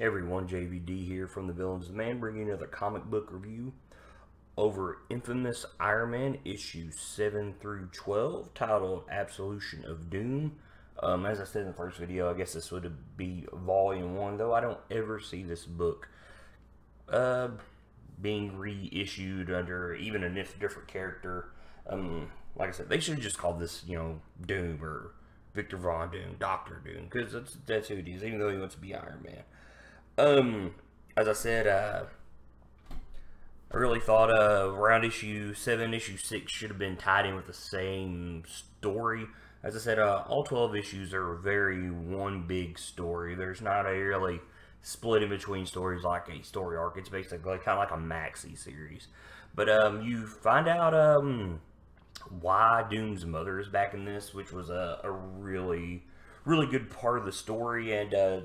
Everyone, JVD here from the Villains of Man, bringing you another comic book review over Infamous Iron Man issues 7 through 12, titled Absolution of Doom. As I said in the first video, I guess this would be volume 1, though I don't ever see this book being reissued under even a different character. Like I said, they should have just called this, you know, Doom or Victor Von Doom, Doctor Doom, because that's who it is, even though he wants to be Iron Man. As I said, I really thought around issue 7, issue 6 should have been tied in with the same story. As I said, all 12 issues are very one big story. There's not a really split in between stories like a story arc. It's basically kind of like a maxi series. But you find out why Doom's mother is back in this, which was a really good part of the story. And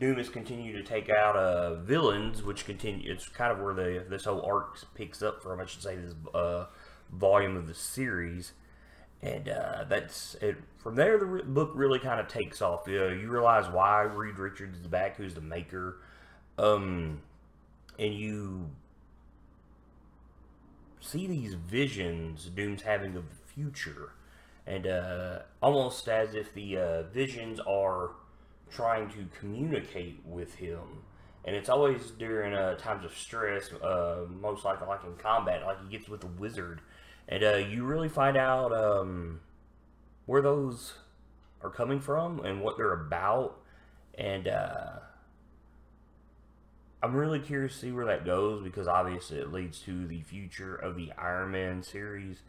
Doom has continued to take out villains, which continue. It's kind of where this whole arc picks up from, I should say, this volume of the series, and that's it. From there, the book really kind of takes off. You realize why Reed Richards is back, who's the Maker, and you see these visions Doom's having of the future, and almost as if the visions are trying to communicate with him. And it's always during times of stress, most likely like in combat, like he gets with the wizard, and you really find out where those are coming from and what they're about. And I'm really curious to see where that goes, because obviously it leads to the future of the Iron Man series,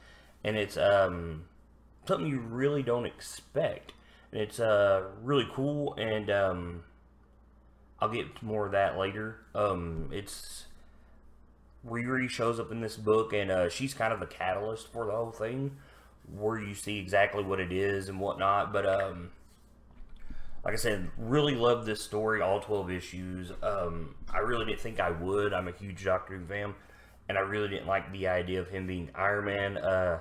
and it's something you really don't expect. And it's really cool, and I'll get to more of that later. It's Riri shows up in this book, and she's kind of the catalyst for the whole thing, where you see exactly what it is and whatnot. But like I said, really love this story, all 12 issues. I really didn't think I would. I'm a huge Doctor Doom fan, and I really didn't like the idea of him being Iron Man.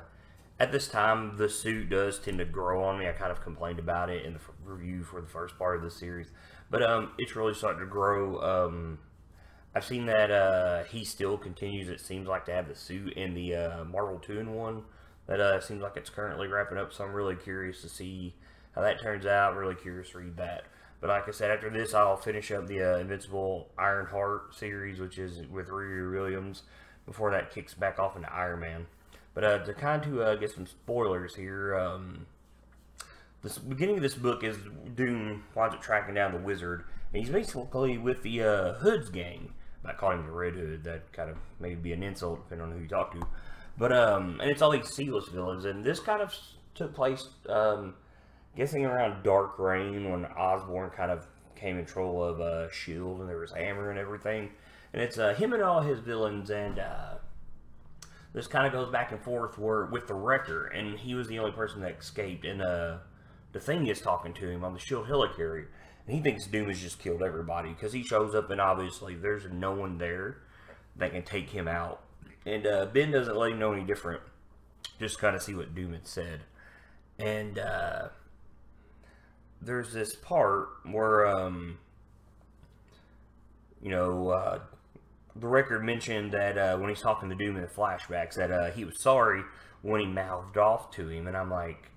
At this time, the suit does tend to grow on me. I kind of complained about it in the review for the first part of the series. But it's really starting to grow. I've seen that he still continues, it seems like, to have the suit in the Marvel 2-in-1. That seems like it's currently wrapping up, so I'm really curious to see how that turns out. Really curious to read that. But like I said, after this, I'll finish up the Invincible Ironheart series, which is with Riri Williams, before that kicks back off into Iron Man. But to kind of get some spoilers here, the beginning of this book is Doom winds up tracking down the wizard, and he's basically with the Hood's gang. I'm not calling him the Red Hood, that kind of may be an insult depending on who you talk to. But and it's all these C-list villains, and this kind of took place, guessing around Dark Rain, when Osborn kind of came in control of S.H.I.E.L.D. and there was Hammer and everything. And it's him and all his villains, and this kind of goes back and forth with the Wrecker, and he was the only person that escaped. And the Thing is talking to him on the S.H.I.E.L.D. helicarrier, and he thinks Doom has just killed everybody, because he shows up and obviously there's no one there that can take him out. And Ben doesn't let him know any different, just kind of see what Doom had said. And there's this part where, you know, the Wrecker mentioned that when he's talking to Doom in the flashbacks, that he was sorry when he mouthed off to him. And I'm like,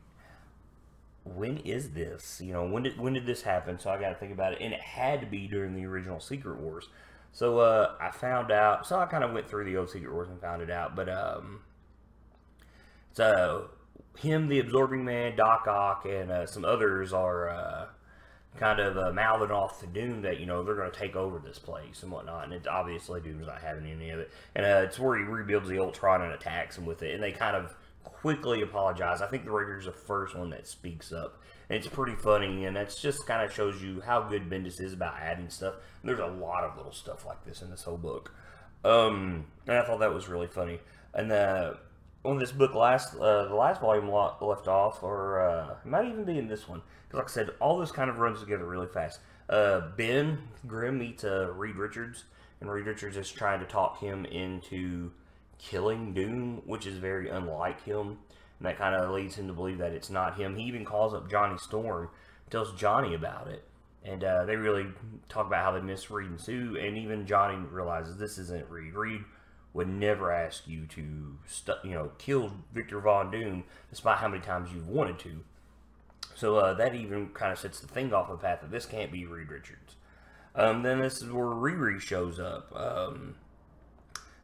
when is this? You know, when did this happen? So I got to think about it. And it had to be during the original Secret Wars. So I found out. So I kind of went through the old Secret Wars and found it out. But so him, the Absorbing Man, Doc Ock, and some others are kind of mouthing off to Doom that, you know, they're going to take over this place and whatnot. And it's obviously Doom's not having any of it. And it's where he rebuilds the Ultron and attacks him with it. And they kind of quickly apologize. I think the Wrecker's the first one that speaks up. And it's pretty funny. And that's just kind of shows you how good Bendis is about adding stuff. And there's a lot of little stuff like this in this whole book. And I thought that was really funny. And when this book the last volume left off, or it might even be in this one, because like I said, all this kind of runs together really fast. Ben Grimm meets Reed Richards, and Reed Richards is trying to talk him into killing Doom, which is very unlike him, and that kind of leads him to believe that it's not him. He even calls up Johnny Storm, tells Johnny about it, And they really talk about how they miss Reed and Sue, and even Johnny realizes this isn't Reed. Reed would never ask you to, kill Victor Von Doom, despite how many times you've wanted to. So that even kind of sets the Thing off the path that this can't be Reed Richards. Then this is where Riri shows up.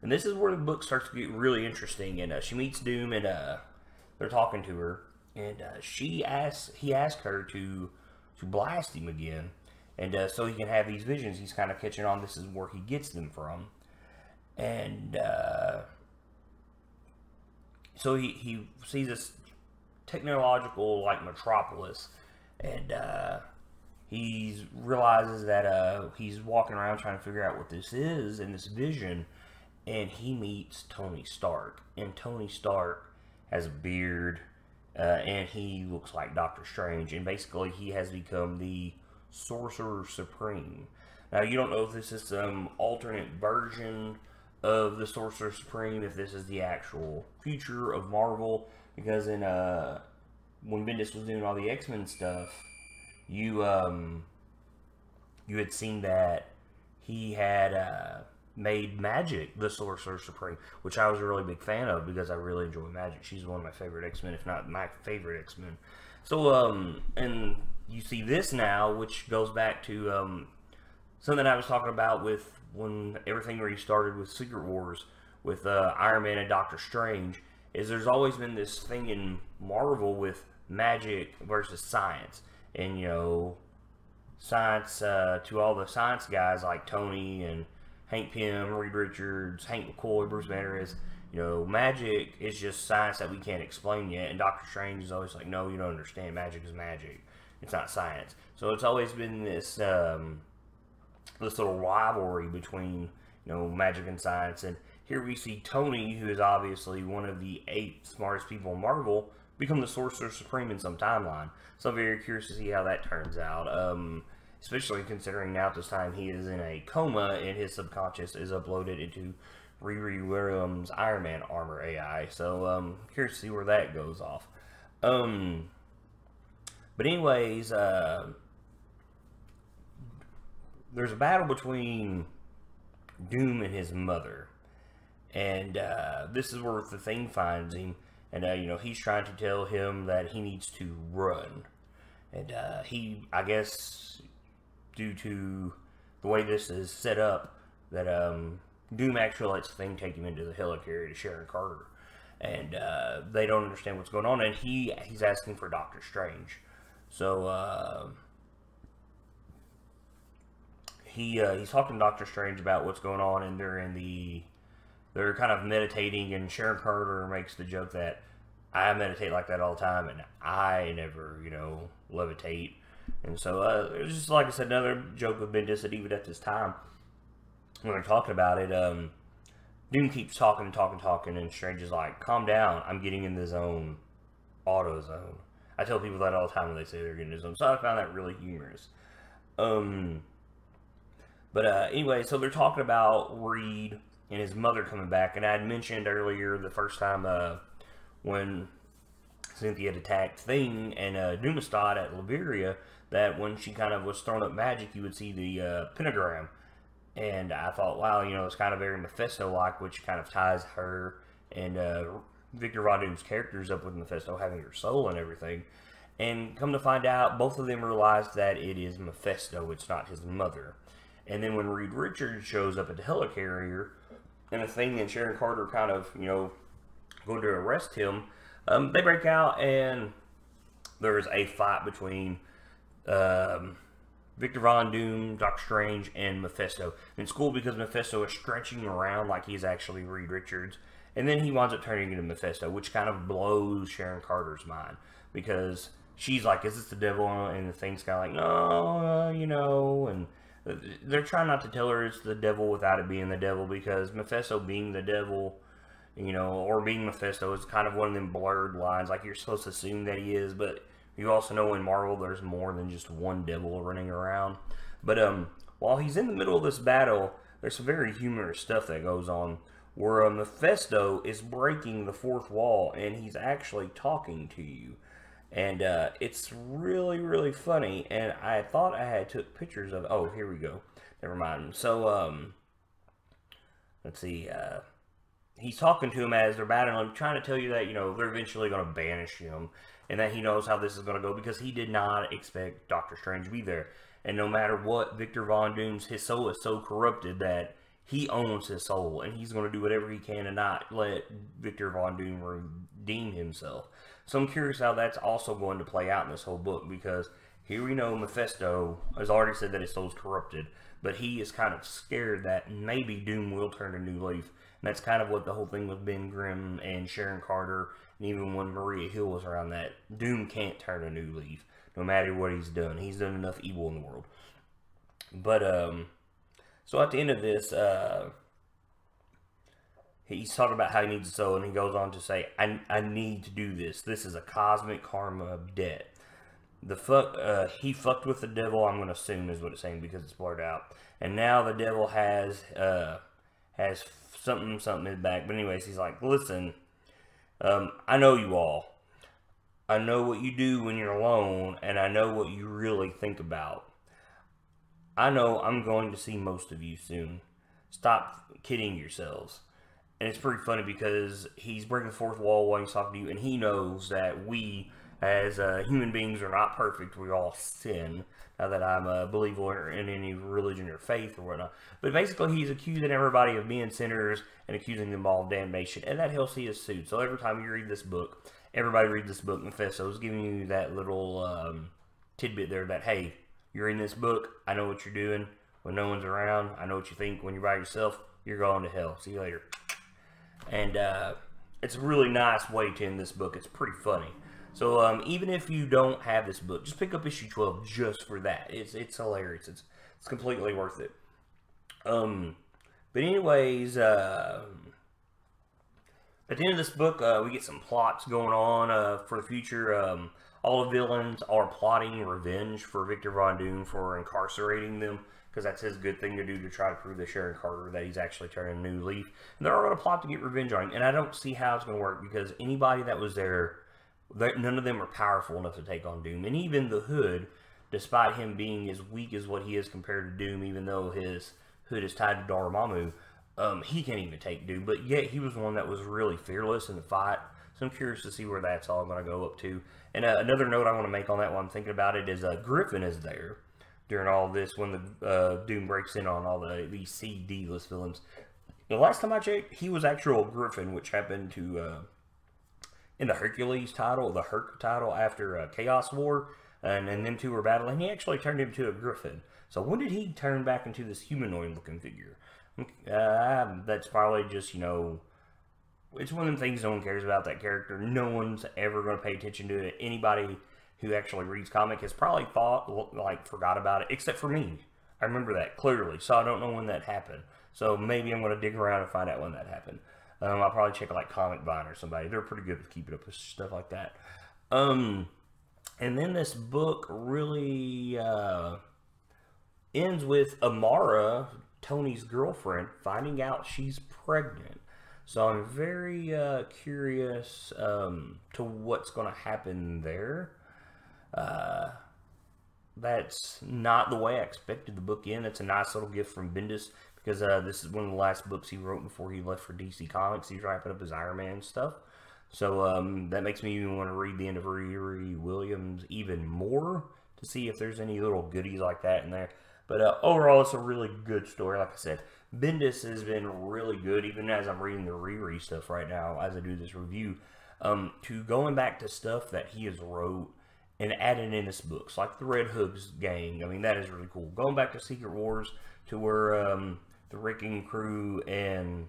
And this is where the book starts to get really interesting. And she meets Doom, and they're talking to her. And he asks her to blast him again. And so he can have these visions. He's kind of catching on. This is where he gets them from. And so he sees this technological, like, metropolis. And he realizes that he's walking around trying to figure out what this is in this vision. And he meets Tony Stark. And Tony Stark has a beard. And he looks like Doctor Strange. And basically he has become the Sorcerer Supreme. Now you don't know if this is some alternate version of the Sorcerer Supreme, if this is the actual future of Marvel. Because in when Bendis was doing all the X-Men stuff, you had seen that he had made Magic the Sorcerer Supreme, which I was a really big fan of because I really enjoy Magic. She's one of my favorite X-Men, if not my favorite X-Men. So and you see this now, which goes back to something I was talking about with when everything restarted with Secret Wars with Iron Man and Doctor Strange. Is there's always been this thing in Marvel with magic versus science. And, science, to all the science guys like Tony and Hank Pym, Reed Richards, Hank McCoy, Bruce Banner is, magic is just science that we can't explain yet. And Doctor Strange is always like, no, you don't understand. Magic is magic. It's not science. So it's always been this, this little rivalry between, magic and science. And here we see Tony, who is obviously one of the 8 smartest people in Marvel, become the Sorcerer Supreme in some timeline. So I'm very curious to see how that turns out, especially considering now at this time he is in a coma and his subconscious is uploaded into Riri Williams' Iron Man armor AI. So curious to see where that goes off. But anyways, there's a battle between Doom and his mother. And this is where the Thing finds him. And, he's trying to tell him that he needs to run. And he, I guess, due to the way this is set up, that Doom actually lets the Thing take him into the helicarrier to Sharon Carter. And they don't understand what's going on. And he's asking for Doctor Strange. So he's talking to Doctor Strange about what's going on. And they're in the... They're kind of meditating, and Sharon Carter makes the joke that I meditate like that all the time, and I never, levitate. And so, it was just, like I said, another joke of Bendis that even at this time, when they're talking about it, Doom keeps talking and talking and talking, and Strange is like, calm down, I'm getting in the zone, auto zone. I tell people that all the time when they say they're getting in the zone, so I found that really humorous. But anyway, so they're talking about Reed and his mother coming back. And I had mentioned earlier the first time when Cynthia had attacked Thing and Doomistad at Liberia, that when she kind of was throwing up magic, you would see the pentagram. And I thought, wow, it's kind of very Mephisto-like, which kind of ties her and Victor Von Doom's characters up with Mephisto, having her soul and everything. And come to find out, both of them realized that it is Mephisto, it's not his mother. And then when Reed Richards shows up at the helicarrier, and the Thing and Sharon Carter kind of, go to arrest him, they break out, and there's a fight between Victor Von Doom, Doctor Strange, and Mephisto. And it's cool because Mephisto is stretching around like he's actually Reed Richards, and then he winds up turning into Mephisto, which kind of blows Sharon Carter's mind, because she's like, is this the devil? And the Thing's kind of like, no, and they're trying not to tell her it's the devil without it being the devil, because Mephisto being the devil, or being Mephisto is kind of one of them blurred lines. Like, you're supposed to assume that he is, but you also know in Marvel there's more than just one devil running around. But while he's in the middle of this battle, there's some very humorous stuff that goes on, where Mephisto is breaking the 4th wall, and he's actually talking to you. And it's really, really funny. And I thought I had took pictures of... Oh, here we go. Never mind. So, let's see. He's talking to him as they're battling him, trying to tell you that, you know, they're eventually going to banish him. And that he knows how this is going to go because he did not expect Doctor Strange to be there. And no matter what, Victor Von Doom's, his soul is so corrupted that he owns his soul. And he's going to do whatever he can to not let Victor Von Doom redeem himself. So I'm curious how that's also going to play out in this whole book, because here we know Mephisto has already said that his soul's corrupted, but he is kind of scared that maybe Doom will turn a new leaf. And that's kind of what the whole thing with Ben Grimm and Sharon Carter, and even when Maria Hill was around, that Doom can't turn a new leaf, no matter what he's done. He's done enough evil in the world. But, so at the end of this, he's talking about how he needs a soul, and he goes on to say, I need to do this. This is a cosmic karma of debt. He fucked with the devil, I'm going to assume is what it's saying because it's blurred out. And now the devil has something in his back. But anyways, he's like, listen, I know you all. I know what you do when you're alone, and I know what you really think about. I know I'm going to see most of you soon. Stop kidding yourselves. And it's pretty funny because he's breaking the fourth wall while he's talking to you, and he knows that we, as human beings, are not perfect. We all sin. Not that I'm a believer in any religion or faith or whatnot. But basically, he's accusing everybody of being sinners and accusing them all of damnation, and that he'll see his suit. So every time you read this book, everybody read this book, Mephisto is giving you that little tidbit there that, hey, you're in this book, I know what you're doing when no one's around, I know what you think when you're by yourself, you're going to hell. See you later. And it's a really nice way to end this book. It's pretty funny. So even if you don't have this book, just pick up issue 12 just for that. It's hilarious. It's completely worth it. But anyways, at the end of this book, we get some plots going on for the future. All the villains are plotting revenge for Victor Von Doom for incarcerating them, because that's his good thing to do to try to prove to Sharon Carter that he's actually turning a new leaf. And they're all going to plot to get revenge on him. And I don't see how it's going to work, because anybody that was there, none of them are powerful enough to take on Doom. And even the Hood, despite him being as weak as what he is compared to Doom, even though his Hood is tied to Dormammu, he can't even take Doom, but yet he was one that was really fearless in the fight. So I'm curious to see where that's all going to go up to. And another note I want to make on that while I'm thinking about it is Griffin is there during all this when the Doom breaks in on all these C-D-list villains. The last time I checked, he was actual Griffin, which happened to, in the Hercules title, the Herc title after Chaos War, and them two were battling. He actually turned him to a Griffin. So when did he turn back into this humanoid-looking figure? That's probably just, you know, it's one of the things no one cares about that character. No one's ever going to pay attention to it. Anybody who actually reads comic has probably forgot about it, except for me. I remember that clearly, so I don't know when that happened. So maybe I'm going to dig around and find out when that happened. I'll probably check like Comic Vine or somebody. They're pretty good with keeping up with stuff like that. And then this book really ends with Amara, Tony's girlfriend, finding out she's pregnant. So I'm very curious to what's going to happen there. That's not the way I expected the book in. It's a nice little gift from Bendis, because this is one of the last books he wrote before he left for DC Comics. He's wrapping up his Iron Man stuff. So that makes me even want to read the end of Riri Williams even more to see if there's any little goodies like that in there. But overall, it's a really good story. Like I said, Bendis has been really good, even as I'm reading the Riri stuff right now, as I do this review, to going back to stuff that he has wrote and added in his books, like the Red Hood's gang. I mean, that is really cool. Going back to Secret Wars, to where the wrecking crew and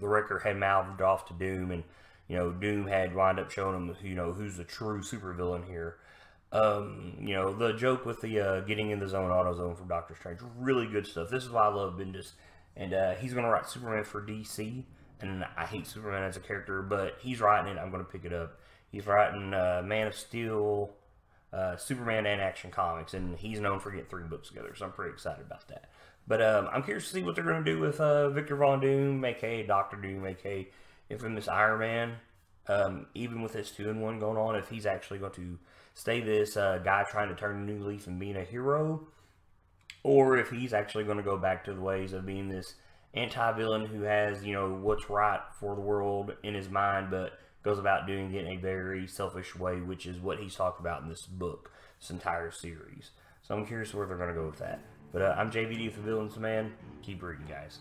the Wrecker had mouthed off to Doom, and, you know, Doom had wound up showing him, you know, who's the true supervillain here. You know, the joke with the getting in the zone, auto zone from Doctor Strange. Really good stuff. This is why I love Bendis. And he's going to write Superman for DC. And I hate Superman as a character, but he's writing it. I'm going to pick it up. He's writing Man of Steel, Superman, and Action Comics. And he's known for getting 3 books together, so I'm pretty excited about that. But I'm curious to see what they're going to do with Victor Von Doom, a.k.a. Doctor Doom, a.k.a. Infamous Iron Man. even with this 2-in-1 going on, if he's actually going to stay this guy trying to turn a new leaf and being a hero, or if he's actually going to go back to the ways of being this anti-villain who has, you know, what's right for the world in his mind, but goes about doing it in a very selfish way, which is what he's talked about in this book, this entire series. So I'm curious where they're going to go with that. But I'm JVD for Villains of Man. Keep reading, guys.